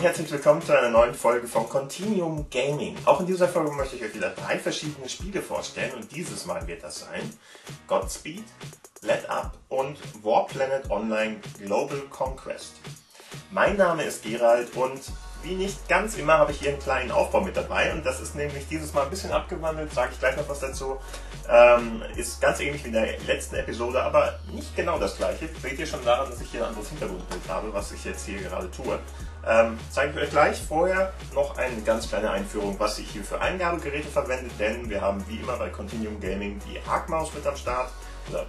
und herzlich willkommen zu einer neuen Folge von Continuum Gaming. Auch in dieser Folge möchte ich euch wieder drei verschiedene Spiele vorstellen und dieses Mal wird das sein God Speed, Let Up und War Planet Online Global Conquest. Mein Name ist Gerald und wie nicht ganz immer habe ich hier einen kleinen Aufbau mit dabei und das ist nämlich dieses Mal ein bisschen abgewandelt, sage ich gleich noch was dazu. Ist ganz ähnlich wie in der letzten Episode, aber nicht genau das gleiche. Seht ihr schon daran, dass ich hier ein anderes Hintergrundbild habe, was ich jetzt hier gerade tue. Zeige ich euch gleich. Vorher noch eine ganz kleine Einführung, was ich hier für Eingabegeräte verwende, denn wir haben wie immer bei Continuum Gaming die Arc Mouse mit am Start. Oder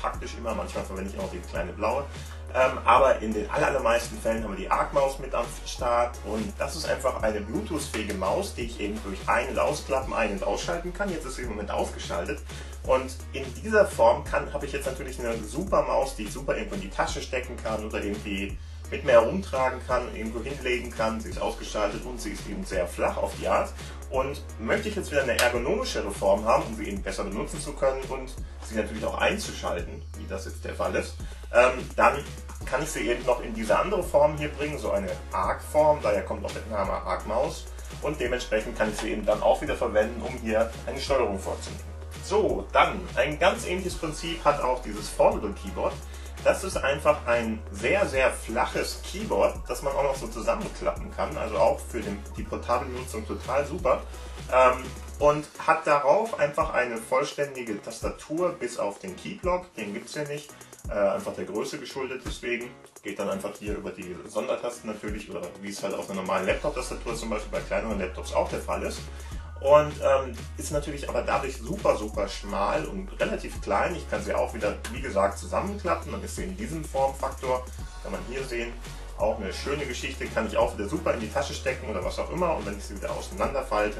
praktisch immer, manchmal verwende ich auch die kleine blaue. Aber in den allermeisten Fällen haben wir die Arc Mouse mit am Start und das ist einfach eine Bluetooth-fähige Maus, die ich eben durch ein- und ausklappen, ein- und ausschalten kann. Jetzt ist sie im Moment ausgeschaltet und in dieser Form habe ich jetzt natürlich eine super Maus, die ich super irgendwo in die Tasche stecken kann oder irgendwie mit mir herumtragen kann, irgendwo hinlegen kann. Sie ist ausgeschaltet und sie ist eben sehr flach auf die Art. Und möchte ich jetzt wieder eine ergonomischere Form haben, um sie eben besser benutzen zu können und sie natürlich auch einzuschalten, wie das jetzt der Fall ist, dann kann ich sie eben noch in diese andere Form hier bringen, so eine Arc-Form, daher kommt auch der Name Arc-Maus und dementsprechend kann ich sie eben dann auch wieder verwenden, um hier eine Steuerung vorzunehmen. So, dann ein ganz ähnliches Prinzip hat auch dieses Foldable Keyboard. Das ist einfach ein sehr, sehr flaches Keyboard, das man auch noch so zusammenklappen kann, also auch für die portable Nutzung total super. Und hat darauf einfach eine vollständige Tastatur bis auf den Keyblock, den gibt es ja nicht, einfach der Größe geschuldet, deswegen geht dann einfach hier über die Sondertasten natürlich, oder wie es halt auf einer normalen Laptop-Tastatur zum Beispiel bei kleineren Laptops auch der Fall ist. Und ist natürlich aber dadurch super, super schmal und relativ klein. Ich kann sie auch wieder, wie gesagt, zusammenklappen. Dann ist sie in diesem Formfaktor, kann man hier sehen, auch eine schöne Geschichte. Kann ich auch wieder super in die Tasche stecken oder was auch immer. Und wenn ich sie wieder auseinanderfalte,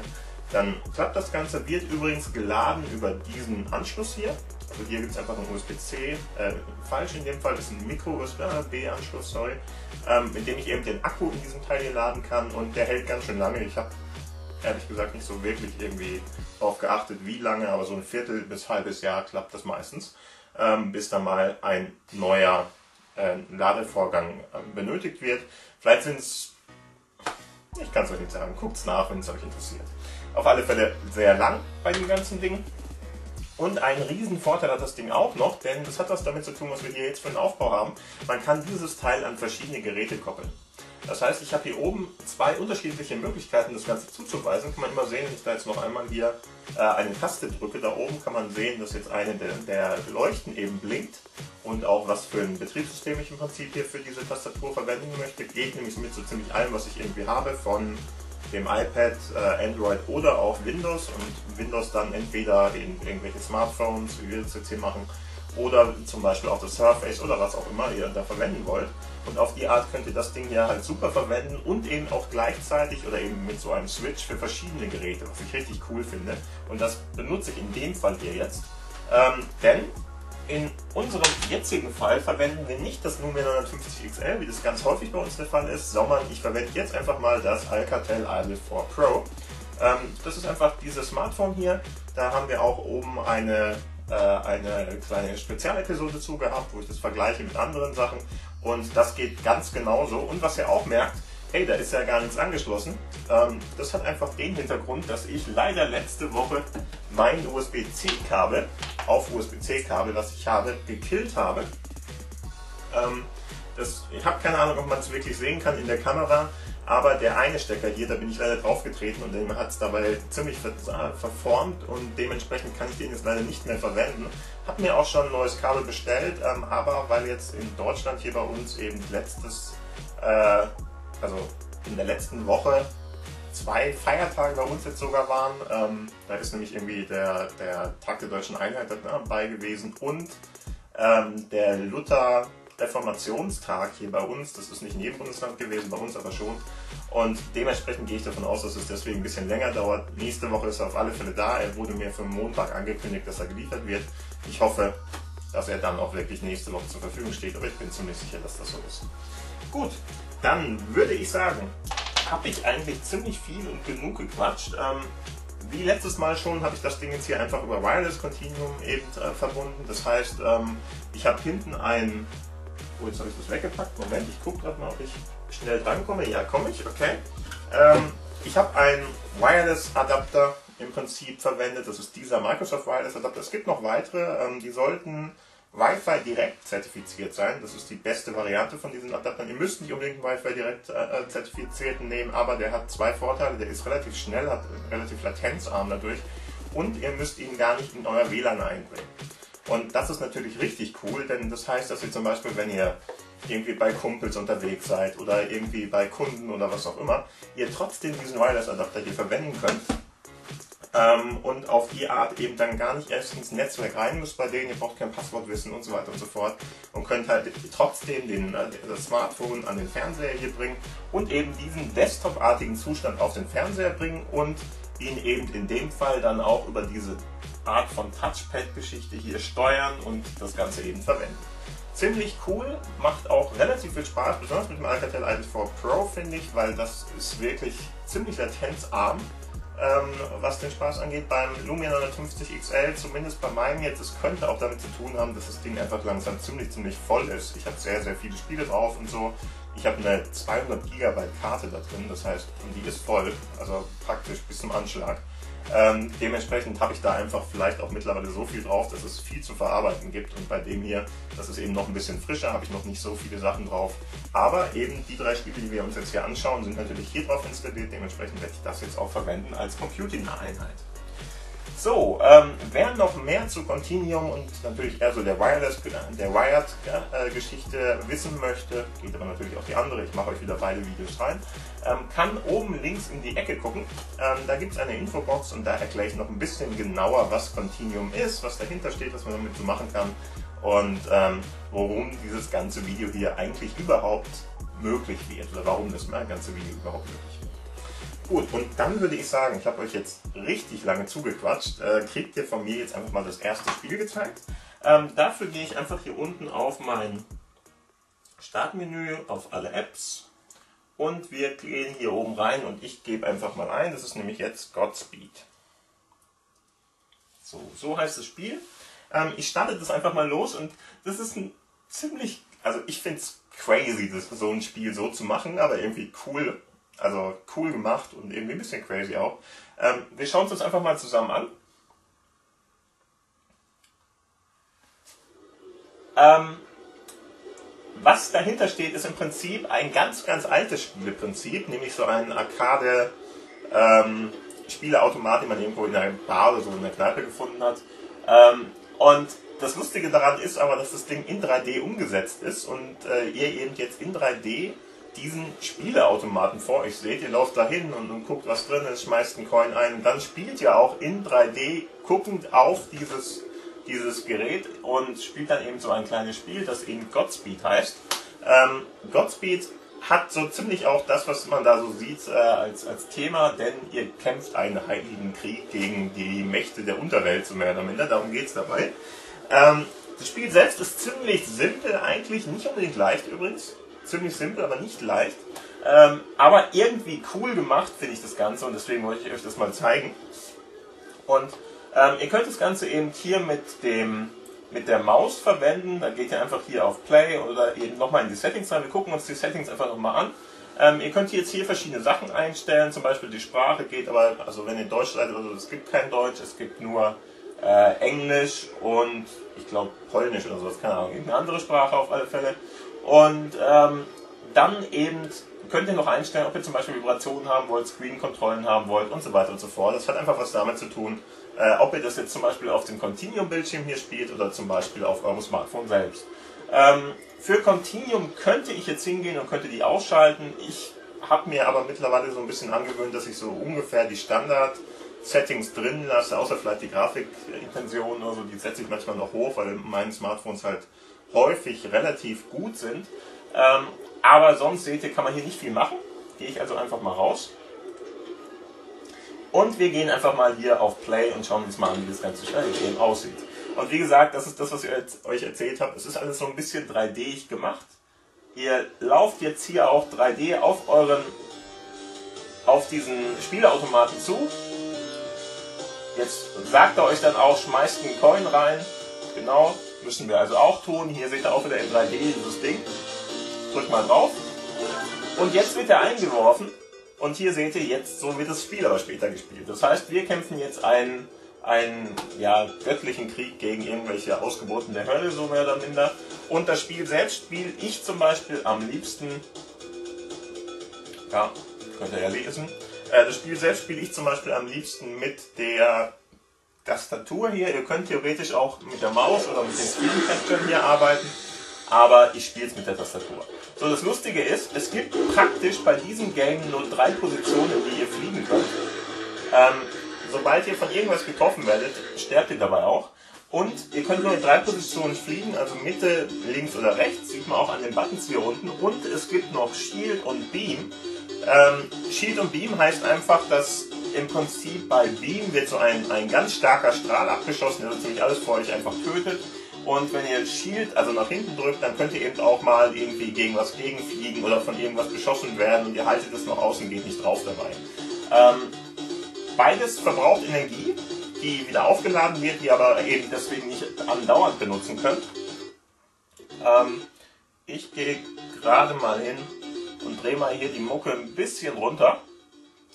dann klappt das Ganze. Wird übrigens geladen über diesen Anschluss hier. Also hier gibt es einfach einen USB-C, falsch in dem Fall, das ist ein Micro-USB-Anschluss, sorry. Mit dem ich eben den Akku in diesem Teil hier laden kann. Und der hält ganz schön lange. Ich habe ehrlich gesagt nicht so wirklich irgendwie darauf geachtet, wie lange, aber so ein Viertel bis halbes Jahr klappt das meistens, bis dann mal ein neuer Ladevorgang benötigt wird. Vielleicht sind es, ich kann es euch nicht sagen, guckt es nach, wenn es euch interessiert. Auf alle Fälle sehr lang bei dem ganzen Ding. Und einen riesen Vorteil hat das Ding auch noch, denn das hat was damit zu tun, was wir hier jetzt für einen Aufbau haben. Man kann dieses Teil an verschiedene Geräte koppeln. Das heißt, ich habe hier oben zwei unterschiedliche Möglichkeiten, das Ganze zuzuweisen. Kann man immer sehen, wenn ich da jetzt noch einmal hier eine Taste drücke. Da oben kann man sehen, dass jetzt eine der Leuchten eben blinkt und auch was für ein Betriebssystem ich im Prinzip hier für diese Tastatur verwenden möchte. Geht nämlich mit so ziemlich allem, was ich irgendwie habe, von dem iPad, Android oder auch Windows. Und Windows dann entweder in irgendwelche Smartphones, wie wir das jetzt hier machen, oder zum Beispiel auch das Surface oder was auch immer ihr da verwenden wollt. Und auf die Art könnt ihr das Ding ja halt super verwenden und eben auch gleichzeitig oder eben mit so einem Switch für verschiedene Geräte, was ich richtig cool finde. Und das benutze ich in dem Fall hier jetzt. Denn in unserem jetzigen Fall verwenden wir nicht das Lumia 950 XL, wie das ganz häufig bei uns der Fall ist, sondern ich verwende jetzt einfach mal das Alcatel Idol 4 Pro. Das ist einfach dieses Smartphone hier. Da haben wir auch oben eine kleine Spezialepisode zu gehabt, wo ich das vergleiche mit anderen Sachen und das geht ganz genauso. Und was ihr auch merkt, hey, da ist ja gar nichts angeschlossen. Das hat einfach den Hintergrund, dass ich leider letzte Woche mein USB-C-Kabel auf USB-C-Kabel, was ich habe, gekillt habe. Ich habe keine Ahnung, ob man es wirklich sehen kann in der Kamera, aber der eine Stecker hier, da bin ich leider drauf getreten und den hat es dabei ziemlich verformt und dementsprechend kann ich den jetzt leider nicht mehr verwenden. Habe mir auch schon ein neues Kabel bestellt, aber weil jetzt in Deutschland hier bei uns eben also in der letzten Woche zwei Feiertage bei uns jetzt sogar waren, da ist nämlich irgendwie der Tag der Deutschen Einheit dabei gewesen und der Luther Reformationstag hier bei uns, das ist nicht in jedem Bundesland gewesen, bei uns aber schon. Und dementsprechend gehe ich davon aus, dass es deswegen ein bisschen länger dauert. Nächste Woche ist er auf alle Fälle da. Er wurde mir für Montag angekündigt, dass er geliefert wird. Ich hoffe, dass er dann auch wirklich nächste Woche zur Verfügung steht, aber ich bin ziemlich sicher, dass das so ist. Gut, dann würde ich sagen, habe ich eigentlich ziemlich viel und genug gequatscht. Wie letztes Mal schon habe ich das Ding jetzt hier einfach über Wireless Continuum eben verbunden. Das heißt, ich habe hinten einen Oh, jetzt habe ich das weggepackt. Moment, ich gucke gerade mal, ob ich schnell drankomme. Ja, komme ich, okay. Ich habe einen Wireless Adapter im Prinzip verwendet. Das ist dieser Microsoft Wireless Adapter. Es gibt noch weitere, die sollten Wi-Fi direkt zertifiziert sein. Das ist die beste Variante von diesen Adaptern. Ihr müsst nicht unbedingt einen Wi-Fi direkt zertifizierten nehmen, aber der hat zwei Vorteile. Der ist relativ schnell, hat relativ latenzarm dadurch und ihr müsst ihn gar nicht in euer WLAN einbringen. Und das ist natürlich richtig cool, denn das heißt, dass ihr zum Beispiel, wenn ihr irgendwie bei Kumpels unterwegs seid oder irgendwie bei Kunden oder was auch immer, ihr trotzdem diesen Wireless-Adapter hier verwenden könnt. Und auf die Art eben dann gar nicht erst ins Netzwerk rein müsst bei denen, ihr braucht kein Passwort wissen und so weiter und so fort und könnt halt trotzdem das Smartphone an den Fernseher hier bringen und eben diesen Desktop-artigen Zustand auf den Fernseher bringen und ihn eben in dem Fall dann auch über diese Art von Touchpad-Geschichte hier steuern und das Ganze eben verwenden. Ziemlich cool, macht auch relativ viel Spaß, besonders mit dem Alcatel Idol 4 Pro finde ich, weil das ist wirklich ziemlich latenzarm. Was den Spaß angeht, beim Lumia 950 XL, zumindest bei meinem jetzt, es könnte auch damit zu tun haben, dass das Ding einfach langsam ziemlich voll ist. Ich habe sehr, sehr viele Spiele drauf und so. Ich habe eine 200 GB Karte da drin, das heißt, und die ist voll, also praktisch bis zum Anschlag. Dementsprechend habe ich da einfach vielleicht auch mittlerweile so viel drauf, dass es viel zu verarbeiten gibt und bei dem hier, das ist eben noch ein bisschen frischer, habe ich noch nicht so viele Sachen drauf, aber eben die drei Spiele, die wir uns jetzt hier anschauen, sind natürlich hier drauf installiert, dementsprechend werde ich das jetzt auch verwenden als Computing-Einheit. So, wer noch mehr zu Continuum und natürlich eher so der Wired-Geschichte wissen möchte, geht aber natürlich auch die andere, ich mache euch wieder beide Videos rein, kann oben links in die Ecke gucken. Da gibt es eine Infobox und da erkläre ich noch ein bisschen genauer, was Continuum ist, was dahinter steht, was man damit so machen kann und worum dieses ganze Video hier eigentlich überhaupt möglich wird oder warum das ganze Video überhaupt möglich wird. Gut, und dann würde ich sagen, ich habe euch jetzt richtig lange zugequatscht, kriegt ihr von mir jetzt einfach mal das erste Spiel gezeigt. Dafür gehe ich einfach hier unten auf mein Startmenü, auf alle Apps und wir gehen hier oben rein und ich gebe einfach mal ein, das ist nämlich jetzt God Speed. So heißt das Spiel. Ich starte das einfach mal los und das ist ein ziemlich, also ich finde es crazy, das, so ein Spiel so zu machen, aber irgendwie cool. Also cool gemacht und irgendwie ein bisschen crazy auch. Wir schauen uns das einfach mal zusammen an. Was dahinter steht, ist im Prinzip ein ganz, ganz altes Spieleprinzip, nämlich so ein Arcade-Spieleautomat, den man irgendwo in einer Bar oder so in einer Kneipe gefunden hat. Und das Lustige daran ist aber, dass das Ding in 3D umgesetzt ist und ihr eben jetzt in 3D diesen Spieleautomaten vor euch seht, ihr lauft da hin und guckt, was drin ist, schmeißt einen Coin ein und dann spielt ihr auch in 3D guckend auf dieses Gerät und spielt dann eben so ein kleines Spiel, das eben God Speed heißt. God Speed hat so ziemlich auch das, was man da so sieht, als Thema, denn ihr kämpft einen heiligen Krieg gegen die Mächte der Unterwelt, so mehr oder minder, darum geht es dabei. Das Spiel selbst ist ziemlich simpel eigentlich, nicht unbedingt leicht übrigens. Ziemlich simpel, aber nicht leicht. Aber irgendwie cool gemacht finde ich das Ganze und deswegen wollte ich euch das mal zeigen. Und ihr könnt das Ganze eben hier mit der Maus verwenden. Da geht ihr einfach hier auf Play oder eben nochmal in die Settings rein. Wir gucken uns die Settings einfach nochmal an. Ihr könnt jetzt hier verschiedene Sachen einstellen. Zum Beispiel die Sprache geht aber, also wenn ihr Deutsch seid oder so, es gibt kein Deutsch, es gibt nur Englisch und ich glaube Polnisch oder sowas, keine Ahnung, irgendeine andere Sprache auf alle Fälle. Und dann eben könnt ihr noch einstellen, ob ihr zum Beispiel Vibrationen haben wollt, Screen-Kontrollen haben wollt und so weiter und so fort. Das hat einfach was damit zu tun, ob ihr das jetzt zum Beispiel auf dem Continuum-Bildschirm hier spielt oder zum Beispiel auf eurem Smartphone selbst. Für Continuum könnte ich jetzt hingehen und könnte die ausschalten. Ich habe mir aber mittlerweile so ein bisschen angewöhnt, dass ich so ungefähr die Standard-Settings drin lasse, außer vielleicht die Grafikintension oder so, die setze ich manchmal noch hoch, weil in meinen Smartphones halt häufig relativ gut sind, aber sonst seht ihr, kann man hier nicht viel machen. Gehe ich also einfach mal raus und wir gehen einfach mal hier auf Play und schauen uns mal an, wie das ganze Spiel eben aussieht. Und wie gesagt, das ist das, was ich euch erzählt habe, es ist alles so ein bisschen 3D-ig gemacht. Ihr lauft jetzt hier auch 3D auf diesen Spielautomaten zu. Jetzt sagt er euch dann auch, schmeißt einen Coin rein, genau. müssen wir also auch tun. Hier seht ihr auch wieder in 3D dieses Ding. Drückt mal drauf. Und jetzt wird er eingeworfen. Und hier seht ihr jetzt, so wird das Spiel aber später gespielt. Das heißt, wir kämpfen jetzt einen ja, göttlichen Krieg gegen irgendwelche Ausgeburten der Hölle, so mehr oder minder. Und das Spiel selbst spiele ich zum Beispiel am liebsten. Ja, könnt ihr ja lesen. Das Spiel selbst spiele ich zum Beispiel am liebsten mit der Tastatur hier. Ihr könnt theoretisch auch mit der Maus oder mit den Screen-Capturen hier arbeiten, aber ich spiele es mit der Tastatur. So, das Lustige ist, es gibt praktisch bei diesem Game nur 3 Positionen, die ihr fliegen könnt. Sobald ihr von irgendwas getroffen werdet, sterbt ihr dabei auch. Und ihr könnt nur in 3 Positionen fliegen, also Mitte, links oder rechts, sieht man auch an den Buttons hier unten. Und es gibt noch Shield und Beam. Shield und Beam heißt einfach, dass im Prinzip bei Beam wird so ein ganz starker Strahl abgeschossen, der so ziemlich alles vor euch einfach tötet. Und wenn ihr Shield, also nach hinten drückt, dann könnt ihr eben auch mal irgendwie gegen was gegenfliegen oder von irgendwas beschossen werden und ihr haltet es noch aus und geht nicht drauf dabei. Beides verbraucht Energie, die wieder aufgeladen wird, die aber eben deswegen nicht andauernd benutzen könnt. Ich gehe gerade mal hin und drehe mal hier die Mucke ein bisschen runter,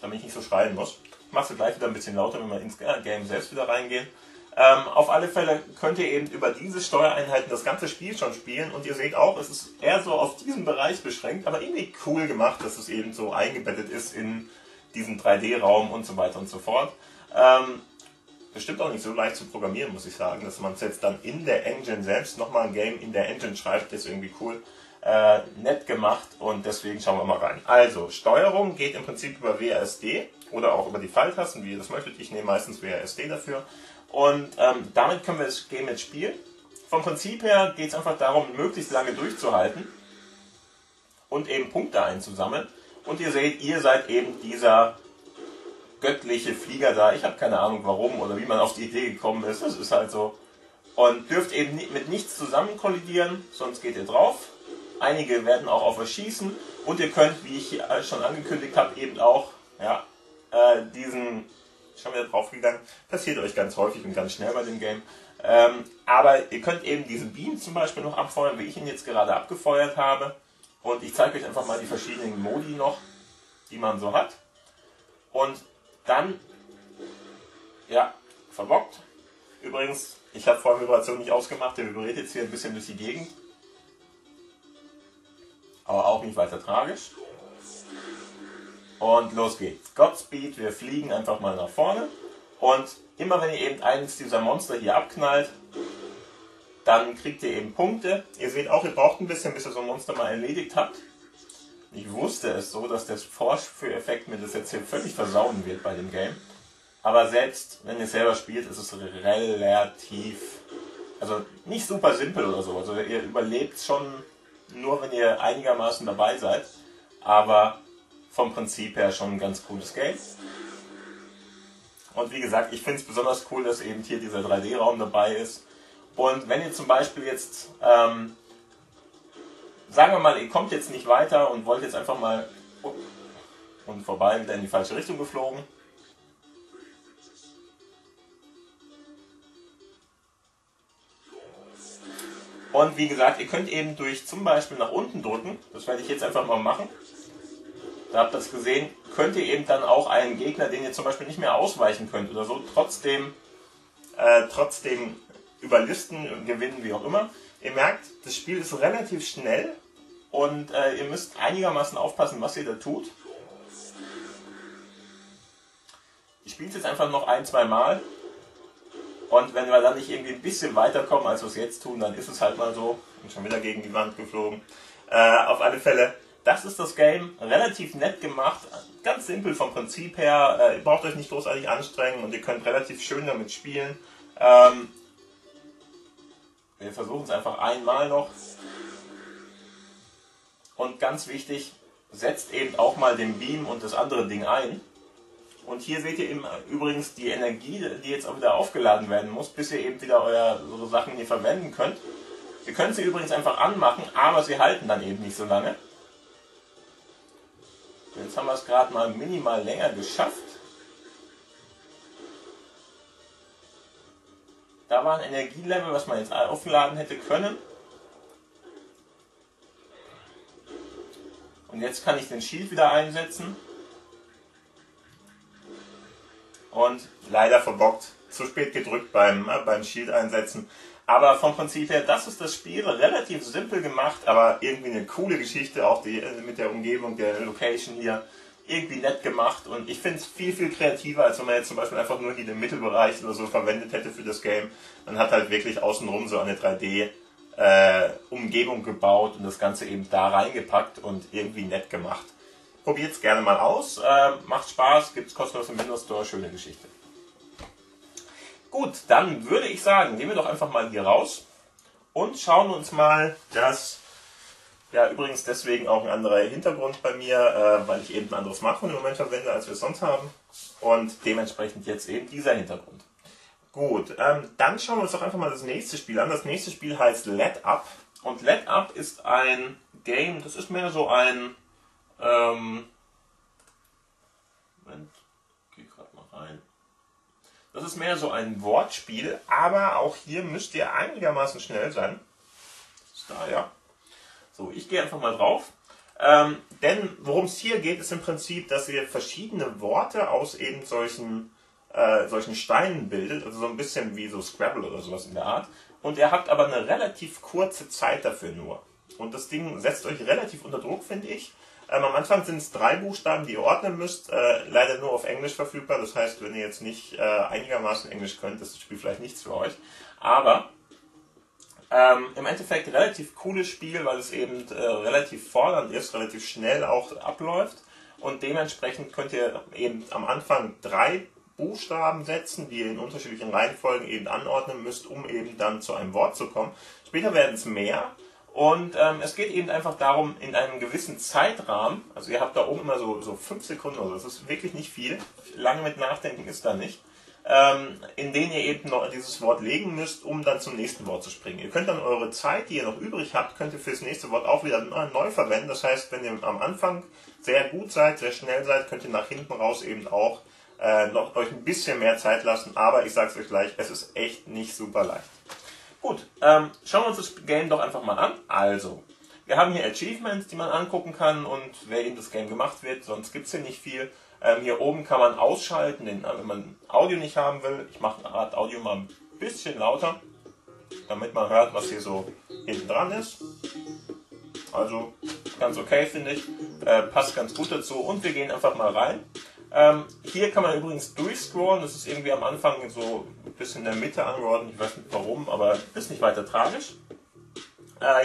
damit ich nicht so schreien muss. Ich mache es gleich wieder ein bisschen lauter, wenn wir ins Game selbst wieder reingehen. Auf alle Fälle könnt ihr eben über diese Steuereinheiten das ganze Spiel schon spielen und ihr seht auch, es ist eher so auf diesen Bereich beschränkt, aber irgendwie cool gemacht, dass es eben so eingebettet ist in diesen 3D-Raum und so weiter und so fort. Bestimmt auch nicht so leicht zu programmieren, muss ich sagen, dass man es jetzt dann in der Engine selbst nochmal ein Game in der Engine schreibt, ist irgendwie cool, nett gemacht und deswegen schauen wir mal rein. Also, Steuerung geht im Prinzip über WASD oder auch über die Pfeiltasten, wie ihr das möchtet. Ich nehme meistens WASD dafür und damit können wir das Game jetzt spielen. Vom Prinzip her geht es einfach darum, möglichst lange durchzuhalten und eben Punkte einzusammeln. Und ihr seht, ihr seid eben dieser göttliche Flieger da. Ich habe keine Ahnung warum oder wie man auf die Idee gekommen ist. Das ist halt so. Und dürft eben mit nichts zusammen kollidieren, sonst geht ihr drauf. Einige werden auch auf euch schießen. Und ihr könnt, wie ich schon angekündigt habe, eben auch ja, diesen... Schon wieder draufgegangen. Passiert euch ganz häufig und ganz schnell bei dem Game. Aber ihr könnt eben diesen Beam zum Beispiel noch abfeuern, wie ich ihn jetzt gerade abgefeuert habe. Und ich zeige euch einfach mal die verschiedenen Modi noch, die man so hat. Und dann, ja, verbockt. Übrigens, ich habe vorhin Vibration nicht ausgemacht, der vibriert jetzt hier ein bisschen durch die Gegend. Aber auch nicht weiter tragisch. Und los geht's. God Speed, wir fliegen einfach mal nach vorne. Und immer wenn ihr eben eines dieser Monster hier abknallt, dann kriegt ihr eben Punkte. Ihr seht auch, ihr braucht ein bisschen, bis ihr so ein Monster mal erledigt habt. Ich wusste es so, dass der Vorführeffekt mir das jetzt hier völlig versauen wird bei dem Game. Aber selbst wenn ihr es selber spielt, ist es relativ, also nicht super simpel oder so. Also ihr überlebt schon nur, wenn ihr einigermaßen dabei seid. Aber vom Prinzip her schon ein ganz cooles Game. Und wie gesagt, ich finde es besonders cool, dass eben hier dieser 3D-Raum dabei ist. Und wenn ihr zum Beispiel jetzt, sagen wir mal, ihr kommt jetzt nicht weiter und wollt jetzt einfach mal und vorbei wieder in die falsche Richtung geflogen. Und wie gesagt, ihr könnt eben durch zum Beispiel nach unten drücken, das werde ich jetzt einfach mal machen. Da habt ihr das gesehen, könnt ihr eben dann auch einen Gegner, den ihr zum Beispiel nicht mehr ausweichen könnt oder so, trotzdem überlisten und gewinnen, wie auch immer. Ihr merkt, das Spiel ist relativ schnell und ihr müsst einigermaßen aufpassen, was ihr da tut. Ich spiele es jetzt einfach noch 1-2 Mal und wenn wir dann nicht irgendwie ein bisschen weiterkommen, als wir es jetzt tun, dann ist es halt mal so. Ich bin schon wieder gegen die Wand geflogen. Auf alle Fälle, das ist das Game, relativ nett gemacht, ganz simpel vom Prinzip her. Ihr braucht euch nicht großartig anstrengen und ihr könnt relativ schön damit spielen. Wir versuchen es einfach einmal noch. Und ganz wichtig, setzt eben auch mal den Beam und das andere Ding ein. Und hier seht ihr eben übrigens die Energie, die jetzt auch wieder aufgeladen werden muss, bis ihr eben wieder eure Sachen hier verwenden könnt. Ihr könnt sie übrigens einfach anmachen, aber sie halten dann eben nicht so lange. Jetzt haben wir es gerade mal minimal länger geschafft. Da war ein Energielevel, was man jetzt aufladen hätte können. Und jetzt kann ich den Shield wieder einsetzen. Und leider verbockt. Zu spät gedrückt beim Shield einsetzen. Aber vom Prinzip her, das ist das Spiel. Relativ simpel gemacht, aber irgendwie eine coole Geschichte. Auch die mit der Umgebung, der Location hier. Irgendwie nett gemacht. Und ich finde es viel, viel kreativer, als wenn man jetzt zum Beispiel einfach nur hier den Mittelbereich oder so verwendet hätte für das Game. Man hat halt wirklich außenrum so eine 3D-Umgebung gebaut und das Ganze eben da reingepackt und irgendwie nett gemacht. Probiert es gerne mal aus. Macht Spaß, gibt es kostenlos im Windows Store. Schöne Geschichte. Gut, dann würde ich sagen, gehen wir doch einfach mal hier raus und schauen uns mal das, ja übrigens deswegen auch ein anderer Hintergrund bei mir, weil ich eben ein anderes Smartphone im Moment verwende, als wir es sonst haben und dementsprechend jetzt eben dieser Hintergrund. Gut, dann schauen wir uns doch einfach mal das nächste Spiel an. Das nächste Spiel heißt Let Up und Let Up ist ein Game, das ist mehr so ein, Moment, geh gerade mal rein. Das ist mehr so ein Wortspiel, aber auch hier müsst ihr einigermaßen schnell sein. Ist da, ja. So, ich gehe einfach mal drauf. Denn worum es hier geht, ist im Prinzip, dass ihr verschiedene Worte aus eben solchen Steinen bildet. Also so ein bisschen wie so Scrabble oder sowas in der Art. Und ihr habt aber eine relativ kurze Zeit dafür nur. Und das Ding setzt euch relativ unter Druck, finde ich. Am Anfang sind es 3 Buchstaben, die ihr ordnen müsst, leider nur auf Englisch verfügbar, das heißt, wenn ihr jetzt nicht einigermaßen Englisch könnt, ist das Spiel vielleicht nichts für euch, aber im Endeffekt relativ cooles Spiel, weil es eben relativ fordernd ist, relativ schnell auch abläuft und dementsprechend könnt ihr eben am Anfang 3 Buchstaben setzen, die ihr in unterschiedlichen Reihenfolgen eben anordnen müsst, um eben dann zu einem Wort zu kommen. Später werden es mehr. Und es geht eben einfach darum, in einem gewissen Zeitrahmen, also ihr habt da oben immer so 5 Sekunden oder so, das ist wirklich nicht viel, lange mit Nachdenken ist da nicht, in denen ihr eben noch dieses Wort legen müsst, um dann zum nächsten Wort zu springen. Ihr könnt dann eure Zeit, die ihr noch übrig habt, könnt ihr für das nächste Wort auch wieder neu verwenden. Das heißt, wenn ihr am Anfang sehr gut seid, sehr schnell seid, könnt ihr nach hinten raus eben auch noch euch ein bisschen mehr Zeit lassen, aber ich sag's euch gleich, es ist echt nicht super leicht. Gut, schauen wir uns das Game doch einfach mal an. Also, wir haben hier Achievements, die man angucken kann und wer eben das Game gemacht wird, sonst gibt es hier nicht viel. Hier oben kann man ausschalten, wenn man Audio nicht haben will. Ich mache gerade Audio mal ein bisschen lauter, damit man hört, was hier so hinten dran ist. Also, ganz okay, finde ich. Passt ganz gut dazu und wir gehen einfach mal rein. Hier kann man übrigens durchscrollen, das ist irgendwie am Anfang so ein bisschen in der Mitte angeordnet, ich weiß nicht warum, aber ist nicht weiter tragisch.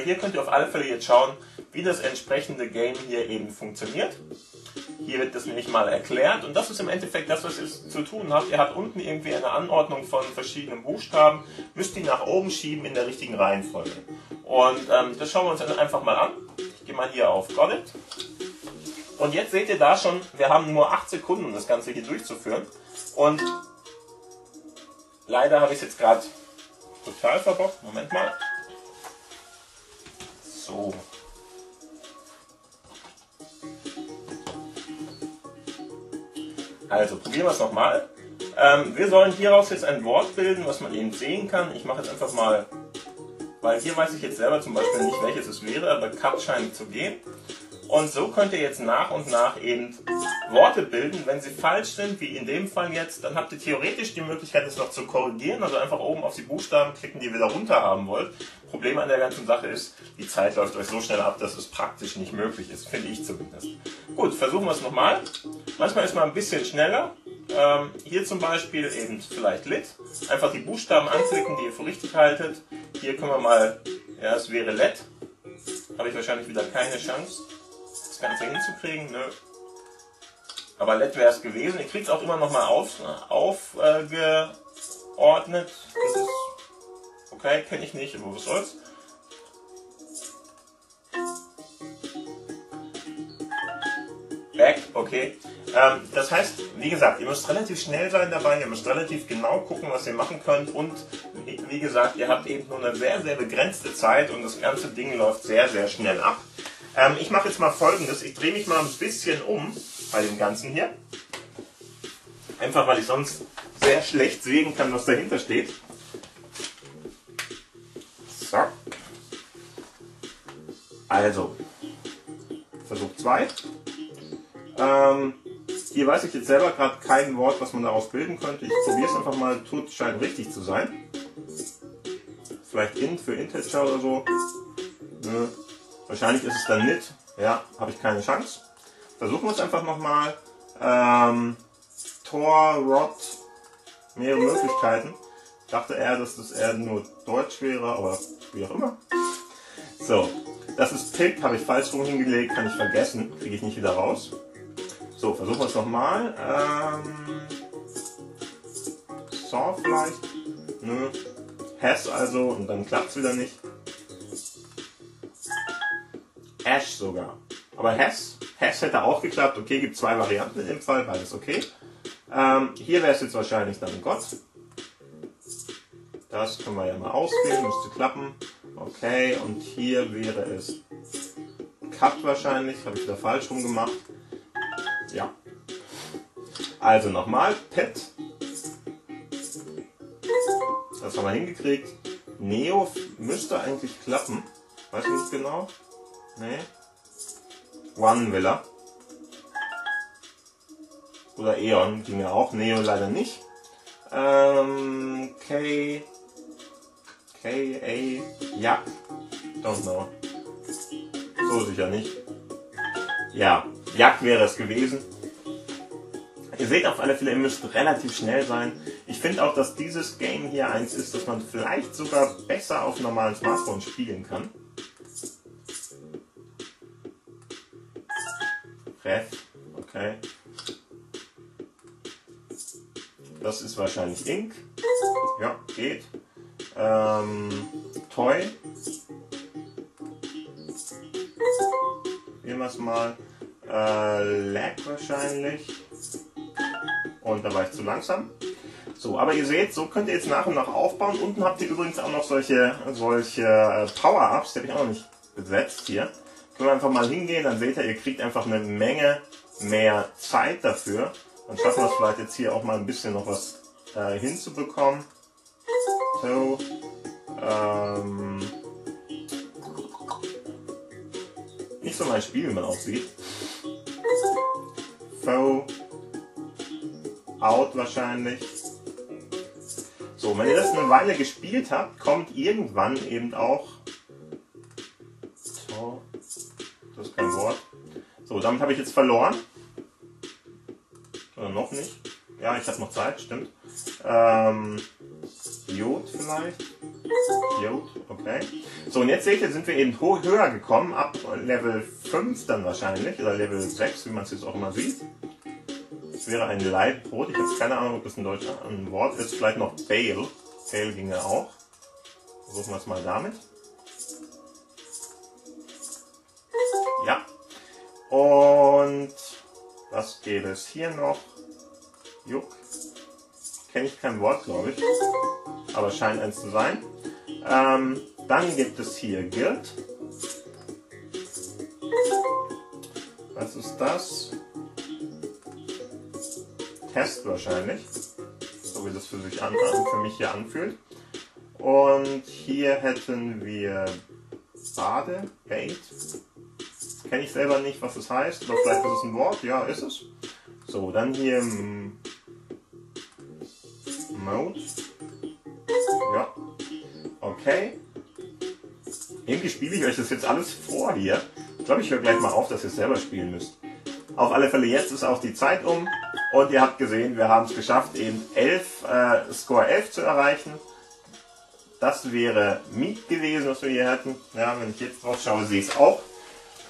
Hier könnt ihr auf alle Fälle jetzt schauen, wie das entsprechende Game hier eben funktioniert. Hier wird das nämlich mal erklärt und das ist im Endeffekt das, was ihr zu tun habt. Ihr habt unten irgendwie eine Anordnung von verschiedenen Buchstaben, müsst die nach oben schieben in der richtigen Reihenfolge. Und das schauen wir uns dann einfach mal an. Ich gehe mal hier auf God It. Und jetzt seht ihr da schon, wir haben nur 8 Sekunden, um das Ganze hier durchzuführen. Und leider habe ich es jetzt gerade total verbockt. Moment mal. So. Also, probieren wir es nochmal. Wir sollen hieraus jetzt ein Wort bilden, was man eben sehen kann. Ich mache jetzt einfach mal, weil hier weiß ich jetzt selber zum Beispiel nicht, welches es wäre, aber Cut scheint zu gehen. Und so könnt ihr jetzt nach und nach eben Worte bilden. Wenn sie falsch sind, wie in dem Fall jetzt, dann habt ihr theoretisch die Möglichkeit, das noch zu korrigieren. Also einfach oben auf die Buchstaben klicken, die ihr da runter haben wollt. Problem an der ganzen Sache ist, die Zeit läuft euch so schnell ab, dass es praktisch nicht möglich ist. Finde ich zumindest. Gut, versuchen wir es nochmal. Manchmal ist man ein bisschen schneller. Hier zum Beispiel eben vielleicht Lit. Einfach die Buchstaben anklicken, die ihr für richtig haltet. Hier können wir mal, ja, es wäre Let. Habe ich wahrscheinlich wieder keine Chance, das Ganze hinzukriegen, nö. Aber Let wäre es gewesen. Ich kriege es auch immer nochmal aufgeordnet. Das ist okay, kenne ich nicht, aber was soll's. Back, okay. Das heißt, wie gesagt, ihr müsst relativ schnell sein dabei, ihr müsst relativ genau gucken, was ihr machen könnt und wie gesagt, ihr habt eben nur eine sehr, sehr begrenzte Zeit und das ganze Ding läuft sehr, sehr schnell ab. Ich mache jetzt mal Folgendes, ich drehe mich mal ein bisschen um bei dem Ganzen hier. Einfach weil ich sonst sehr schlecht sehen kann, was dahinter steht. Also, Versuch 2. Hier weiß ich jetzt selber gerade kein Wort, was man daraus bilden könnte. Ich probiere es einfach mal. Tut, scheint richtig zu sein. Vielleicht in für Intester oder so. Nö. Wahrscheinlich ist es dann nicht. Ja, habe ich keine Chance. Versuchen wir es einfach nochmal. Tor, Rot, mehrere Möglichkeiten. Ich dachte eher, dass das eher nur Deutsch wäre, aber wie auch immer. So, das ist Pip, habe ich falsch rum hingelegt, kann ich vergessen, kriege ich nicht wieder raus. So, versuchen wir es nochmal. So vielleicht. Nö. Has also, und dann klappt es wieder nicht. Ash sogar. Aber Has hätte auch geklappt. Okay, gibt zwei Varianten in dem Fall, beides okay. Hier wäre es jetzt wahrscheinlich dann Gott. Das können wir ja mal auswählen, müsste klappen. Okay, und hier wäre es Cut wahrscheinlich. Habe ich wieder falsch rum gemacht. Ja. Also nochmal, Pet. Das haben wir hingekriegt. Neo müsste eigentlich klappen. Weiß ich nicht genau. Nee. One will er. Oder Eon ging ja auch. Neo leider nicht. K. A. Ja. Don't know. So sicher nicht. Ja. Jagd wäre es gewesen. Ihr seht auf alle Fälle, ihr müsst relativ schnell sein. Ich finde auch, dass dieses Game hier eins ist, das man vielleicht sogar besser auf normalen Smartphones spielen kann. Ref, okay. Das ist wahrscheinlich Ink. Ja, geht. Toy. Nehmen wir es mal. Lag wahrscheinlich. Und da war ich zu langsam. So, aber ihr seht, so könnt ihr jetzt nach und nach aufbauen. Unten habt ihr übrigens auch noch solche Power-Ups, die habe ich auch noch nicht besetzt hier. Können wir einfach mal hingehen, dann seht ihr, ihr kriegt einfach eine Menge mehr Zeit dafür. Dann schaffen wir es vielleicht jetzt hier auch mal ein bisschen noch was hinzubekommen. So, nicht so mein Spiel, wie man aussieht. So, out wahrscheinlich. So, wenn ihr das eine Weile gespielt habt, kommt irgendwann eben auch. So, das ist kein Wort. So, damit habe ich jetzt verloren. Oder noch nicht. Ja, ich habe noch Zeit, stimmt. Jod vielleicht. Jod, okay. So, und jetzt seht ihr, sind wir eben höher gekommen, ab Level 5 dann wahrscheinlich, oder Level 6, wie man es jetzt auch immer sieht. Das wäre ein Leitbrot, ich habe keine Ahnung, ob das in Deutsch ein Wort ist, vielleicht noch Bale. Bale ginge auch. Versuchen wir es mal damit. Ja. Und was gäbe es hier noch? Juck. Kenne ich kein Wort, glaube ich. Aber scheint eins zu sein. Dann gibt es hier Guild. Was ist das? Test wahrscheinlich. So wie das für sich für mich hier anfühlt. Und hier hätten wir Bade, Bait. Kenne ich selber nicht, was das heißt. Oder vielleicht ist es ein Wort. Ja, ist es. So, dann hier Mode. Ja. Okay. Irgendwie spiele ich euch das jetzt alles vor hier. Ich glaube, ich höre gleich mal auf, dass ihr es selber spielen müsst. Auf alle Fälle, jetzt ist auch die Zeit um. Und ihr habt gesehen, wir haben es geschafft, eben Score 11 zu erreichen. Das wäre Meat gewesen, was wir hier hatten. Ja, wenn ich jetzt drauf schaue, sehe ich es auch.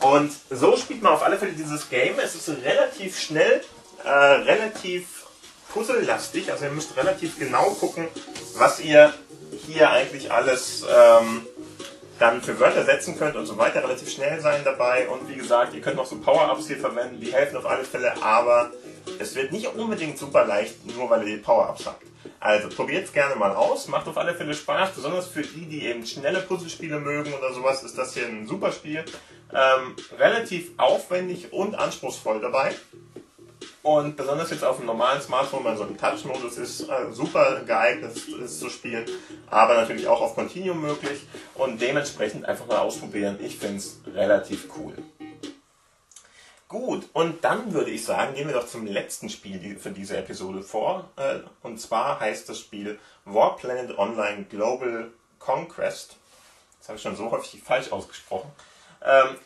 Und so spielt man auf alle Fälle dieses Game. Es ist relativ schnell, relativ puzzlelastig. Also ihr müsst relativ genau gucken, was ihr hier eigentlich alles dann für Wörter setzen könnt und so weiter, relativ schnell sein dabei. Und wie gesagt, ihr könnt noch so Power-Ups hier verwenden, die helfen auf alle Fälle, aber es wird nicht unbedingt super leicht, nur weil ihr die Power-Ups habt. Also probiert es gerne mal aus, macht auf alle Fälle Spaß, besonders für die, die eben schnelle Puzzlespiele mögen oder sowas, ist das hier ein super Spiel. Relativ aufwendig und anspruchsvoll dabei. Und besonders jetzt auf einem normalen Smartphone, wenn so ein Touch-Modus ist, super geeignet ist zu spielen. Aber natürlich auch auf Continuum möglich und dementsprechend einfach mal ausprobieren. Ich finde es relativ cool. Gut, und dann würde ich sagen, gehen wir doch zum letzten Spiel für diese Episode vor. Und zwar heißt das Spiel War Planet Online: Global Conquest. Das habe ich schon so häufig falsch ausgesprochen.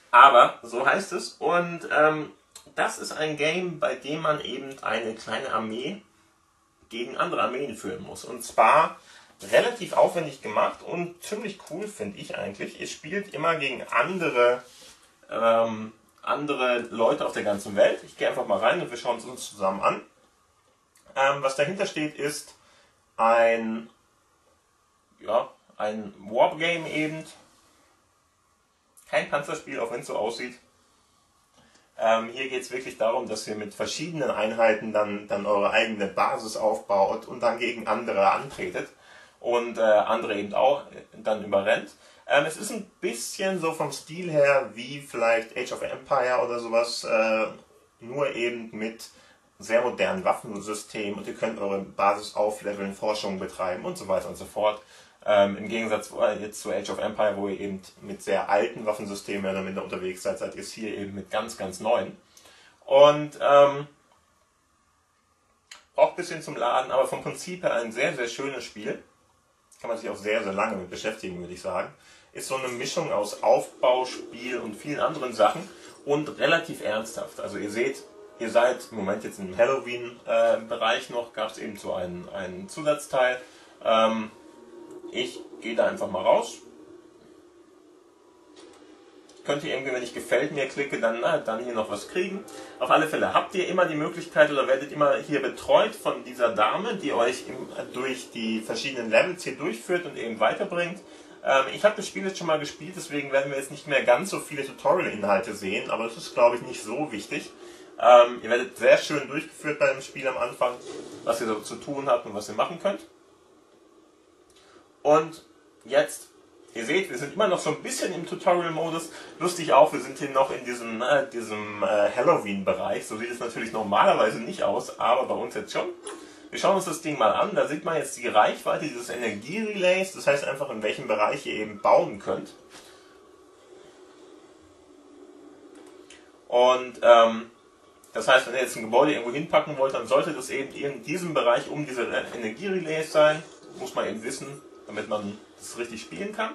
Aber so heißt es. Und das ist ein Game, bei dem man eben eine kleine Armee gegen andere Armeen führen muss. Und zwar relativ aufwendig gemacht und ziemlich cool, finde ich eigentlich. Ihr spielt immer gegen andere Leute auf der ganzen Welt. Ich gehe einfach mal rein und wir schauen es uns zusammen an. Was dahinter steht, ist ein Wargame eben. Kein Panzerspiel, auch wenn es so aussieht. Hier geht es wirklich darum, dass ihr mit verschiedenen Einheiten dann eure eigene Basis aufbaut und dann gegen andere antretet und andere eben auch dann überrennt. Es ist ein bisschen so vom Stil her wie vielleicht Age of Empire oder sowas, nur eben mit sehr modernen Waffensystemen, und ihr könnt eure Basis aufleveln, Forschung betreiben und so weiter und so fort. Im Gegensatz jetzt zu Age of Empire, wo ihr eben mit sehr alten Waffensystemen mehr oder minder unterwegs seid, seid ihr hier eben mit ganz, ganz neuen. Und braucht ein bisschen zum Laden, aber vom Prinzip her ein sehr, sehr schönes Spiel. Kann man sich auch sehr, sehr lange mit beschäftigen, würde ich sagen. Ist so eine Mischung aus Aufbauspiel und vielen anderen Sachen und relativ ernsthaft. Also ihr seht, ihr seid im Moment jetzt im Halloween-Bereich noch, gab es eben so einen Zusatzteil. Ich gehe da einfach mal raus. Könnt ihr irgendwie, wenn ich gefällt mir klicke, dann hier noch was kriegen. Auf alle Fälle habt ihr immer die Möglichkeit oder werdet immer hier betreut von dieser Dame, die euch durch die verschiedenen Levels hier durchführt und eben weiterbringt. Ich habe das Spiel jetzt schon mal gespielt, deswegen werden wir jetzt nicht mehr ganz so viele Tutorial-Inhalte sehen, aber das ist, glaube ich, nicht so wichtig. Ihr werdet sehr schön durchgeführt bei dem Spiel am Anfang, was ihr so zu tun habt und was ihr machen könnt. Und jetzt, ihr seht, wir sind immer noch so ein bisschen im Tutorial-Modus. Lustig auch, wir sind hier noch in diesem Halloween-Bereich. So sieht es natürlich normalerweise nicht aus, aber bei uns jetzt schon. Wir schauen uns das Ding mal an. Da sieht man jetzt die Reichweite dieses Energierelays. Das heißt einfach, in welchem Bereich ihr eben bauen könnt. Und das heißt, wenn ihr jetzt ein Gebäude irgendwo hinpacken wollt, dann sollte das eben in diesem Bereich um diese Energierelays sein. Muss man eben wissen, damit man das richtig spielen kann.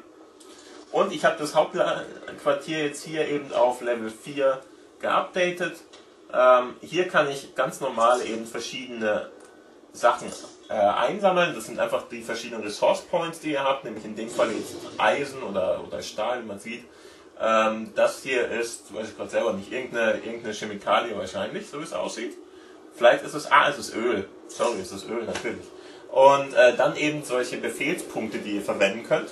Und ich habe das Hauptquartier jetzt hier eben auf Level 4 geupdatet. Hier kann ich ganz normal eben verschiedene Sachen einsammeln. Das sind einfach die verschiedenen Resource Points, die ihr habt, nämlich in dem Fall jetzt Eisen oder Stahl, wie man sieht. Das hier ist, weiß ich gerade selber nicht, irgendeine Chemikalie wahrscheinlich, so wie es aussieht. Vielleicht ist es, es ist Öl. Sorry, es ist Öl, natürlich. Und dann eben solche Befehlspunkte, die ihr verwenden könnt.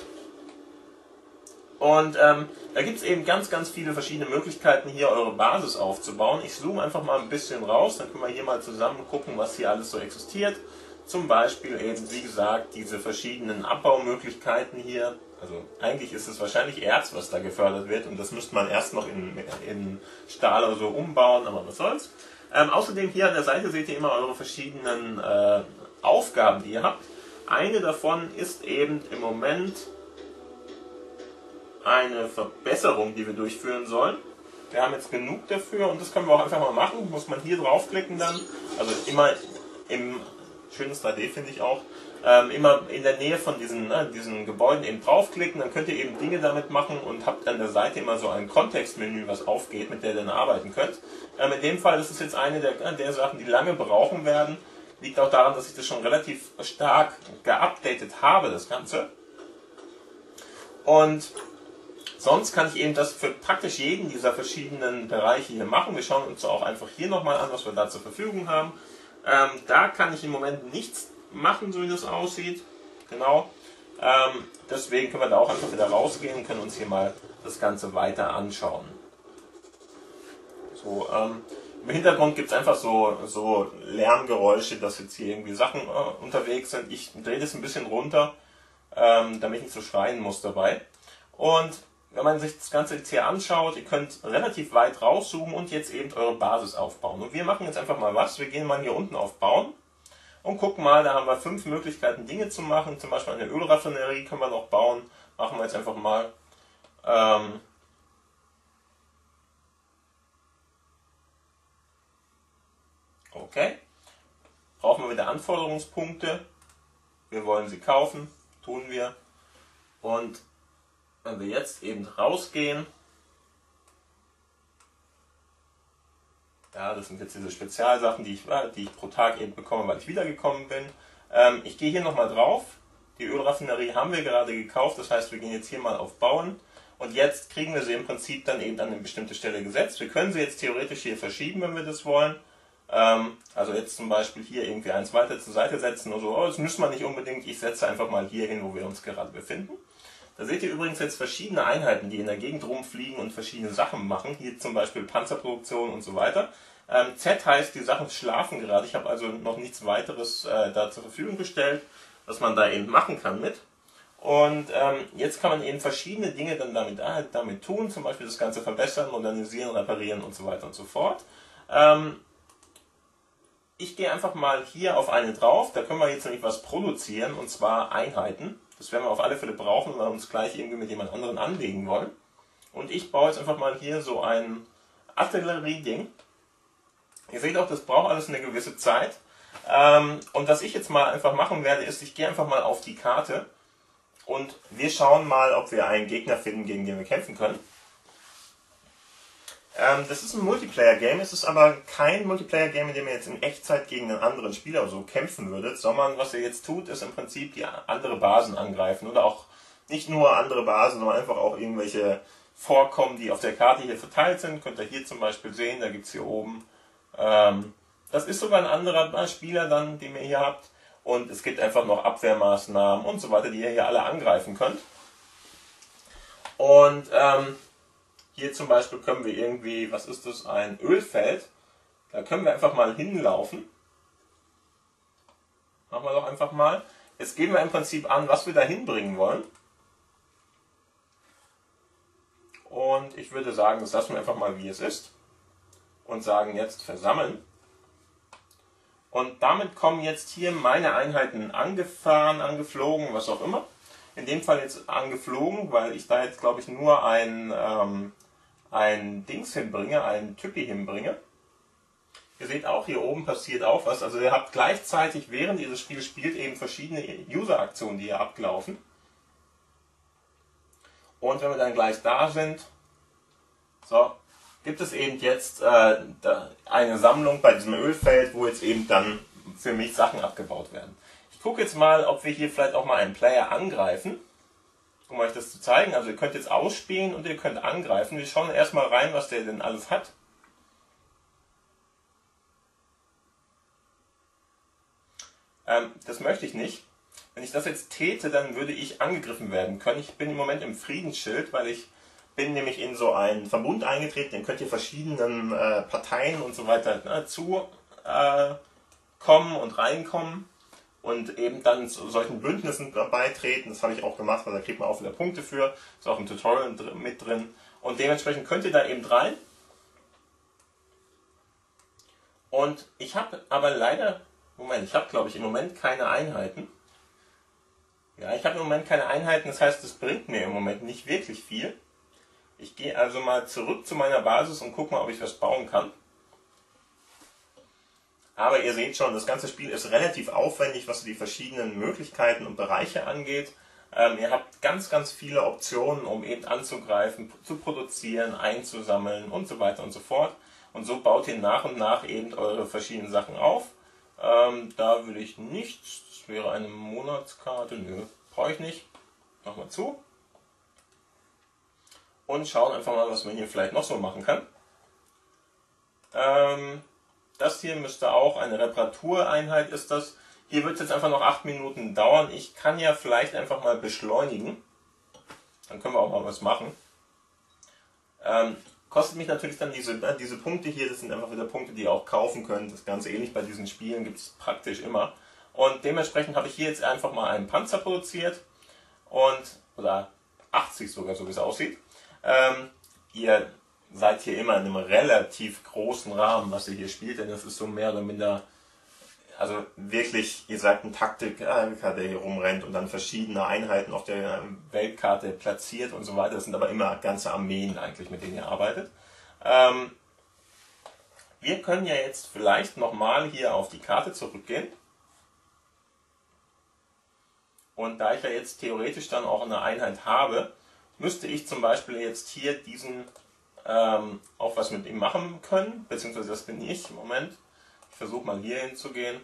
Und da gibt es eben ganz, ganz viele verschiedene Möglichkeiten, hier eure Basis aufzubauen. Ich zoome einfach mal ein bisschen raus, dann können wir hier mal zusammen gucken, was hier alles so existiert. Zum Beispiel eben, wie gesagt, diese verschiedenen Abbaumöglichkeiten hier. Also eigentlich ist es wahrscheinlich Erz, was da gefördert wird, und das müsste man erst noch in Stahl oder so umbauen, aber was soll's. Außerdem hier an der Seite seht ihr immer eure verschiedenen Aufgaben, die ihr habt. Eine davon ist eben im Moment eine Verbesserung, die wir durchführen sollen. Wir haben jetzt genug dafür und das können wir auch einfach mal machen. Muss man hier draufklicken dann. Also immer im schönes 3D, finde ich auch. Immer in der Nähe von diesen Gebäuden eben draufklicken. Dann könnt ihr eben Dinge damit machen und habt an der Seite immer so ein Kontextmenü, was aufgeht, mit der ihr dann arbeiten könnt. In dem Fall ist es jetzt eine der Sachen, die lange brauchen werden. Liegt auch daran, dass ich das schon relativ stark geupdatet habe, das Ganze. Und sonst kann ich eben das für praktisch jeden dieser verschiedenen Bereiche hier machen. Wir schauen uns auch einfach hier nochmal an, was wir da zur Verfügung haben. Da kann ich im Moment nichts machen, so wie das aussieht. Genau. Deswegen können wir da auch einfach wieder rausgehen und können uns hier mal das Ganze weiter anschauen. So, im Hintergrund gibt es einfach so Lärmgeräusche, dass jetzt hier irgendwie Sachen unterwegs sind. Ich drehe das ein bisschen runter, damit ich nicht so schreien muss dabei. Und wenn man sich das Ganze jetzt hier anschaut, ihr könnt relativ weit rauszoomen und jetzt eben eure Basis aufbauen. Und wir machen jetzt einfach mal was. Wir gehen mal hier unten auf Bauen und gucken mal, da haben wir 5 Möglichkeiten, Dinge zu machen. Zum Beispiel eine Ölraffinerie können wir noch bauen. Machen wir jetzt einfach mal. Okay. Brauchen wir wieder Anforderungspunkte. Wir wollen sie kaufen. Tun wir. Und wenn wir jetzt eben rausgehen. Ja, das sind jetzt diese Spezialsachen, die ich pro Tag eben bekomme, weil ich wiedergekommen bin. Ich gehe hier nochmal drauf. Die Ölraffinerie haben wir gerade gekauft, das heißt, wir gehen jetzt hier mal auf Bauen. Und jetzt kriegen wir sie im Prinzip dann eben an eine bestimmte Stelle gesetzt. Wir können sie jetzt theoretisch hier verschieben, wenn wir das wollen. Also jetzt zum Beispiel hier irgendwie eins weiter zur Seite setzen oder so. Oh, das müssen wir nicht unbedingt. Ich setze einfach mal hier hin, wo wir uns gerade befinden. Da seht ihr übrigens jetzt verschiedene Einheiten, die in der Gegend rumfliegen und verschiedene Sachen machen. Hier zum Beispiel Panzerproduktion und so weiter. Z heißt, die Sachen schlafen gerade. Ich habe also noch nichts weiteres da zur Verfügung gestellt, was man da eben machen kann mit. Und jetzt kann man eben verschiedene Dinge dann damit tun, zum Beispiel das Ganze verbessern, modernisieren, reparieren und so weiter und so fort. Ich gehe einfach mal hier auf eine drauf, da können wir jetzt nämlich was produzieren, und zwar Einheiten. Das werden wir auf alle Fälle brauchen, weil wir uns gleich irgendwie mit jemand anderen anlegen wollen. Und ich baue jetzt einfach mal hier so ein Artillerie-Ding. Ihr seht auch, das braucht alles eine gewisse Zeit. Und was ich jetzt mal einfach machen werde, ist, ich gehe einfach mal auf die Karte und wir schauen mal, ob wir einen Gegner finden, gegen den wir kämpfen können. Das ist ein Multiplayer-Game, es ist aber kein Multiplayer-Game, in dem ihr jetzt in Echtzeit gegen einen anderen Spieler so kämpfen würdet, sondern was ihr jetzt tut, ist im Prinzip die andere Basen angreifen oder auch nicht nur andere Basen, sondern einfach auch irgendwelche Vorkommen, die auf der Karte hier verteilt sind. Könnt ihr hier zum Beispiel sehen, da gibt es hier oben... das ist sogar ein anderer Spieler dann, den ihr hier habt. Und es gibt einfach noch Abwehrmaßnahmen und so weiter, die ihr hier alle angreifen könnt. Und hier zum Beispiel können wir irgendwie, was ist das, ein Ölfeld. Da können wir einfach mal hinlaufen. Machen wir doch einfach mal. Jetzt geben wir im Prinzip an, was wir da hinbringen wollen. Und ich würde sagen, das lassen wir einfach mal, wie es ist. Und sagen jetzt versammeln. Und damit kommen jetzt hier meine Einheiten angefahren, angeflogen, was auch immer. In dem Fall jetzt angeflogen, weil ich da jetzt, glaube ich, nur ein Dings hinbringe, einen Typi hinbringe. Ihr seht auch, hier oben passiert auch was. Also ihr habt gleichzeitig, während ihr das Spiel spielt, eben verschiedene User-Aktionen, die hier ablaufen. Und wenn wir dann gleich da sind, so... gibt es eben jetzt eine Sammlung bei diesem Ölfeld, wo jetzt eben dann für mich Sachen abgebaut werden. Ich gucke jetzt mal, ob wir hier vielleicht auch mal einen Player angreifen, um euch das zu zeigen. Also ihr könnt jetzt ausspielen und ihr könnt angreifen. Wir schauen erstmal rein, was der denn alles hat. Das möchte ich nicht. Wenn ich das jetzt täte, dann würde ich angegriffen werden können. Ich bin im Moment im Friedensschild, weil ich... bin nämlich in so einen Verbund eingetreten, den könnt ihr verschiedenen Parteien und so weiter zukommen und reinkommen und eben dann zu solchen Bündnissen beitreten. Das habe ich auch gemacht, weil da kriegt man auch wieder Punkte für. Ist auch im Tutorial mit drin. Und dementsprechend könnt ihr da eben rein. Und ich habe aber leider, Moment, ich habe glaube ich im Moment keine Einheiten. Ja, ich habe im Moment keine Einheiten, das heißt, das bringt mir im Moment nicht wirklich viel. Ich gehe also mal zurück zu meiner Basis und gucke mal, ob ich was bauen kann. Aber ihr seht schon, das ganze Spiel ist relativ aufwendig, was die verschiedenen Möglichkeiten und Bereiche angeht. Ihr habt ganz, ganz viele Optionen, um eben anzugreifen, zu produzieren, einzusammeln und so weiter und so fort. Und so baut ihr nach und nach eben eure verschiedenen Sachen auf. Da will ich nichts, das wäre eine Monatskarte, nö, brauche ich nicht. Nochmal zu. Und schauen einfach mal, was man hier vielleicht noch so machen kann. Das hier müsste auch eine Reparatureinheit ist das. Hier wird es jetzt einfach noch 8 Minuten dauern. Ich kann ja vielleicht einfach mal beschleunigen. Dann können wir auch mal was machen. Kostet mich natürlich dann diese Punkte hier. Das sind einfach wieder Punkte, die ihr auch kaufen könnt. Das Ganze ähnlich bei diesen Spielen gibt es praktisch immer. Und dementsprechend habe ich hier jetzt einfach mal einen Panzer produziert. Oder 80 sogar, so wie es aussieht. Ihr seid hier immer in einem relativ großen Rahmen, was ihr hier spielt, denn das ist so mehr oder minder, also wirklich, ihr seid ein Taktiker, der hier rumrennt und dann verschiedene Einheiten auf der Weltkarte platziert und so weiter. Das sind aber immer ganze Armeen eigentlich, mit denen ihr arbeitet. Wir können ja jetzt vielleicht nochmal hier auf die Karte zurückgehen. Und da ich ja jetzt theoretisch dann auch eine Einheit habe, müsste ich zum Beispiel jetzt hier diesen auch was mit ihm machen können, beziehungsweise das bin ich. Moment, ich versuche mal hier hinzugehen.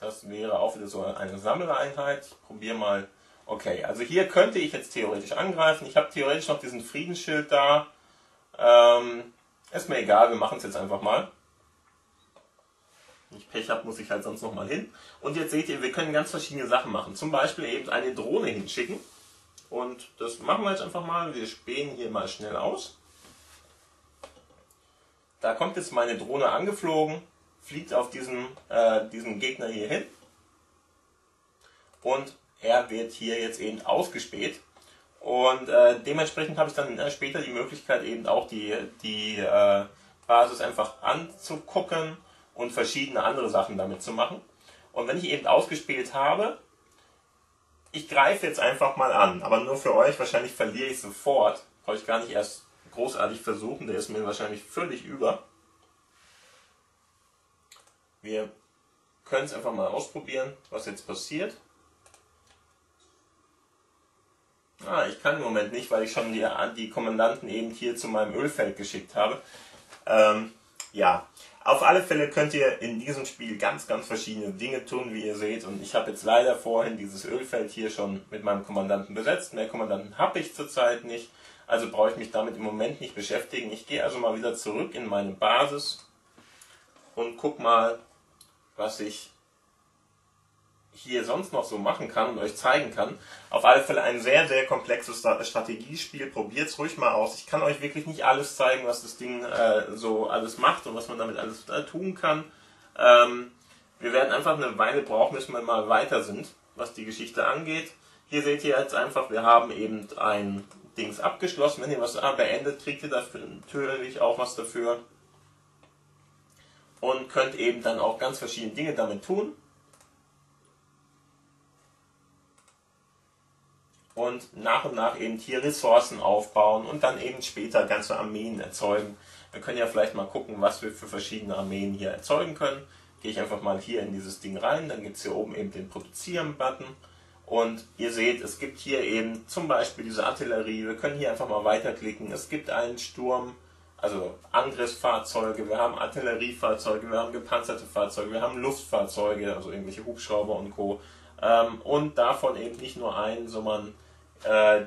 Das wäre auch wieder so eine Sammeleinheit. Ich probiere mal. Okay, also hier könnte ich jetzt theoretisch angreifen. Ich habe theoretisch noch diesen Friedensschild da. Ist mir egal, wir machen es jetzt einfach mal. Wenn ich Pech habe, muss ich halt sonst nochmal hin. Und jetzt seht ihr, wir können ganz verschiedene Sachen machen. Zum Beispiel eben eine Drohne hinschicken. Und das machen wir jetzt einfach mal. Wir spähen hier mal schnell aus. Da kommt jetzt meine Drohne angeflogen, fliegt auf diesen Gegner hier hin. Und er wird hier jetzt eben ausgespäht. Und dementsprechend habe ich dann später die Möglichkeit, eben auch die Basis einfach anzugucken und verschiedene andere Sachen damit zu machen. Und wenn ich eben ausgespielt habe, ich greife jetzt einfach mal an, aber nur für euch, wahrscheinlich verliere ich sofort. Brauche ich gar nicht erst großartig versuchen, der ist mir wahrscheinlich völlig über. Wir können es einfach mal ausprobieren, was jetzt passiert. Ah, ich kann im Moment nicht, weil ich schon die Kommandanten eben hier zu meinem Ölfeld geschickt habe. Ja, auf alle Fälle könnt ihr in diesem Spiel ganz, ganz verschiedene Dinge tun, wie ihr seht. Und ich habe jetzt leider vorhin dieses Ölfeld hier schon mit meinem Kommandanten besetzt. Mehr Kommandanten habe ich zurzeit nicht, also brauche ich mich damit im Moment nicht beschäftigen. Ich gehe also mal wieder zurück in meine Basis und guck mal, was ich hier sonst noch so machen kann und euch zeigen kann. Auf alle Fälle ein sehr, sehr komplexes Strategiespiel. Probiert es ruhig mal aus. Ich kann euch wirklich nicht alles zeigen, was das Ding so alles macht und was man damit alles tun kann. Wir werden einfach eine Weile brauchen, bis wir mal weiter sind, was die Geschichte angeht. Hier seht ihr jetzt einfach, wir haben eben ein Dings abgeschlossen. Wenn ihr was beendet, kriegt ihr dafür natürlich auch was dafür. Und könnt eben dann auch ganz verschiedene Dinge damit tun. Und nach eben hier Ressourcen aufbauen und dann eben später ganze Armeen erzeugen. Wir können ja vielleicht mal gucken, was wir für verschiedene Armeen hier erzeugen können. Gehe ich einfach mal hier in dieses Ding rein, dann gibt es hier oben eben den Produzieren-Button. Und ihr seht, es gibt hier eben zum Beispiel diese Artillerie. Wir können hier einfach mal weiterklicken. Es gibt einen Sturm, also Angriffsfahrzeuge, wir haben Artilleriefahrzeuge, wir haben gepanzerte Fahrzeuge, wir haben Luftfahrzeuge, also irgendwelche Hubschrauber und Co. Und davon eben nicht nur einen, sondern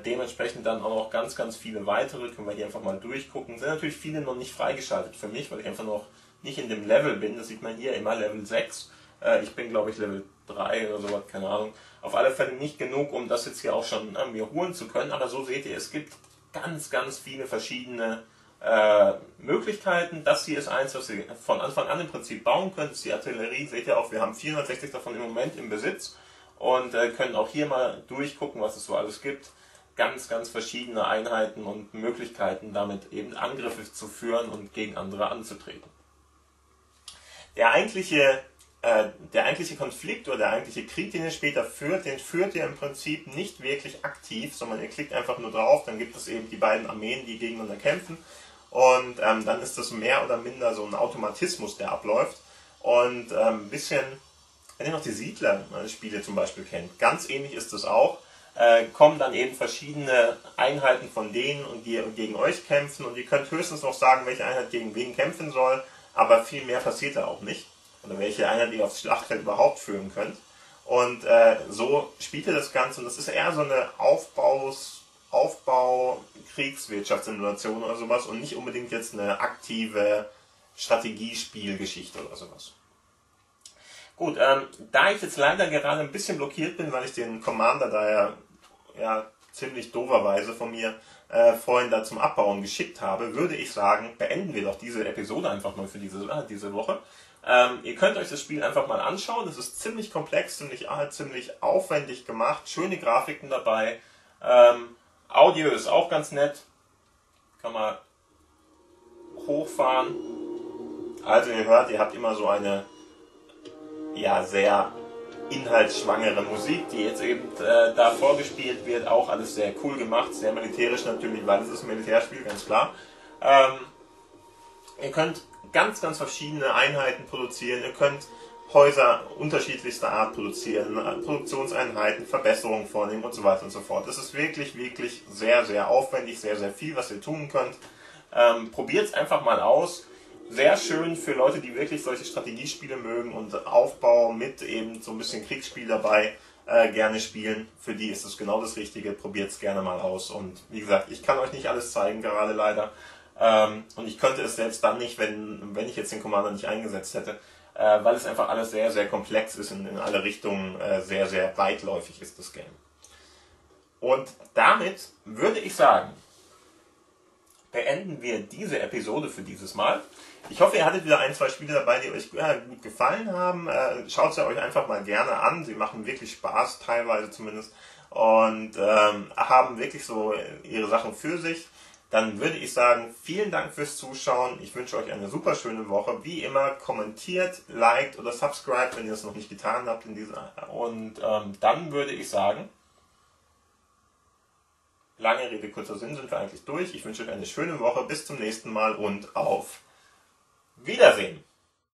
dementsprechend dann auch noch ganz, ganz viele weitere. Können wir hier einfach mal durchgucken. Sind natürlich viele noch nicht freigeschaltet für mich, weil ich einfach noch nicht in dem Level bin. Das sieht man hier immer Level 6. Ich bin, glaube ich, Level 3 oder sowas, keine Ahnung. Auf alle Fälle nicht genug, um das jetzt hier auch schon mir holen zu können. Aber so seht ihr, es gibt ganz, ganz viele verschiedene Möglichkeiten. Das hier ist eins, was ihr von Anfang an im Prinzip bauen könnt. Das ist die Artillerie. Seht ihr auch, wir haben 460 davon im Moment im Besitz. Und können auch hier mal durchgucken, was es so alles gibt. Ganz, ganz verschiedene Einheiten und Möglichkeiten, damit eben Angriffe zu führen und gegen andere anzutreten. Der eigentliche Konflikt oder der eigentliche Krieg, den ihr später führt, den führt ihr im Prinzip nicht wirklich aktiv, sondern ihr klickt einfach nur drauf, dann gibt es eben die beiden Armeen, die gegeneinander kämpfen. Und dann ist das mehr oder minder so ein Automatismus, der abläuft. Und ein bisschen... Wenn ihr noch die Siedler-Spiele zum Beispiel kennt, ganz ähnlich ist das auch, kommen dann eben verschiedene Einheiten von denen, und die gegen euch kämpfen, und ihr könnt höchstens noch sagen, welche Einheit gegen wen kämpfen soll, aber viel mehr passiert da auch nicht. Oder welche Einheit ihr aufs Schlachtfeld überhaupt führen könnt. Und so spielt ihr das Ganze, und das ist eher so eine Aufbau-Kriegswirtschaftssimulation oder sowas und nicht unbedingt jetzt eine aktive Strategiespielgeschichte oder sowas. Gut, da ich jetzt leider gerade ein bisschen blockiert bin, weil ich den Commander da ja ziemlich dooferweise von mir vorhin da zum Abbauen geschickt habe, würde ich sagen, beenden wir doch diese Episode einfach mal für diese Woche. Ihr könnt euch das Spiel einfach mal anschauen, es ist ziemlich komplex, ziemlich aufwendig gemacht, schöne Grafiken dabei, Audio ist auch ganz nett, kann man hochfahren. Also ihr hört, ihr habt immer so eine... ja, sehr inhaltsschwangere Musik, die jetzt eben da vorgespielt wird, auch alles sehr cool gemacht, sehr militärisch natürlich, weil es ist ein Militärspiel, ganz klar. Ihr könnt ganz, ganz verschiedene Einheiten produzieren. Ihr könnt Häuser unterschiedlichster Art produzieren, Produktionseinheiten, Verbesserungen vornehmen und so weiter und so fort. Es ist wirklich, wirklich sehr, sehr aufwendig, sehr, sehr viel, was ihr tun könnt. Probiert es einfach mal aus. Sehr schön für Leute, die wirklich solche Strategiespiele mögen und Aufbau mit eben so ein bisschen Kriegsspiel dabei gerne spielen. Für die ist es genau das Richtige. Probiert es gerne mal aus. Und wie gesagt, ich kann euch nicht alles zeigen, gerade leider. Und ich könnte es selbst dann nicht, wenn ich jetzt den Commander nicht eingesetzt hätte, weil es einfach alles sehr, sehr komplex ist und in alle Richtungen sehr, sehr weitläufig ist, das Game. Und damit würde ich sagen, beenden wir diese Episode für dieses Mal. Ich hoffe, ihr hattet wieder ein, zwei Spiele dabei, die euch gut gefallen haben. Schaut sie euch einfach mal gerne an. Sie machen wirklich Spaß, teilweise zumindest. Und haben wirklich so ihre Sachen für sich. Dann würde ich sagen, vielen Dank fürs Zuschauen. Ich wünsche euch eine super schöne Woche. Wie immer, kommentiert, liked oder subscribed, wenn ihr es noch nicht getan habt. Und dann würde ich sagen, lange Rede, kurzer Sinn, sind wir eigentlich durch. Ich wünsche euch eine schöne Woche, bis zum nächsten Mal und auf Wiedersehen!